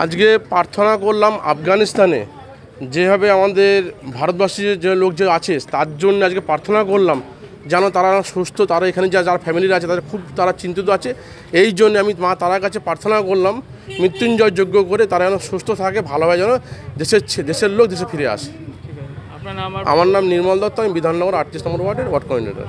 आज के प्रार्थना करलाम अफगानिस्ताने যেভাবে আমাদের ভারতবাসী যে লোক যে আছে তার জন্য আজকে প্রার্থনা করলাম যেন তারা সুস্থ, তারা এখানে যারা ফ্যামিলিরা আছে তাদের খুব তারা চিন্তিত আছে। এই জন্য আমি মা তারার কাছে প্রার্থনা করলাম মৃত্যুঞ্জয় যজ্ঞ করে তারা যেন সুস্থ থাকে, ভালোভাবে যেন দেশের লোক দেশে ফিরে আসে। আমার নাম নির্মল দত্ত, আমি বিধাননগর 38 নম্বর ওয়ার্ডের ওয়ার্ড কোঅর্ডিনেটর।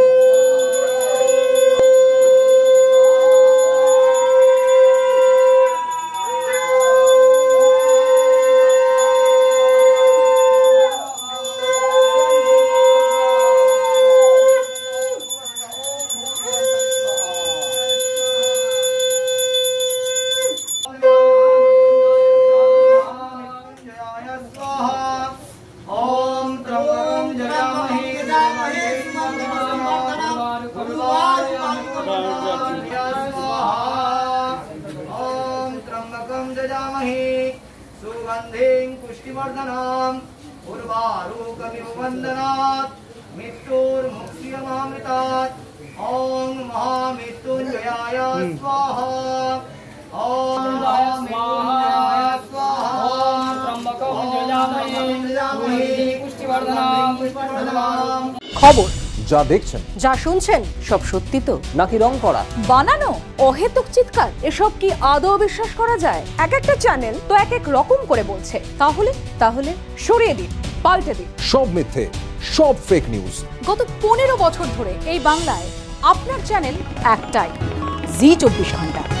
খবর যা দেখছেন, যা শুনছেন সব সত্যি তো নাকি রং করা বানানো অহেতুক চিৎকার, এসব কি আদৌ বিশ্বাস করা যায়? এক একটা চ্যানেল তো এক এক রকম করে বলছে, তাহলে সরিয়ে দিন, পাল্টে দিন, সব মিথ্যে, সব ফেক নিউজ। গত 15 বছর ধরে এই বাংলায় আপনার চ্যানেল একটাই, জি 24 ঘন্টা।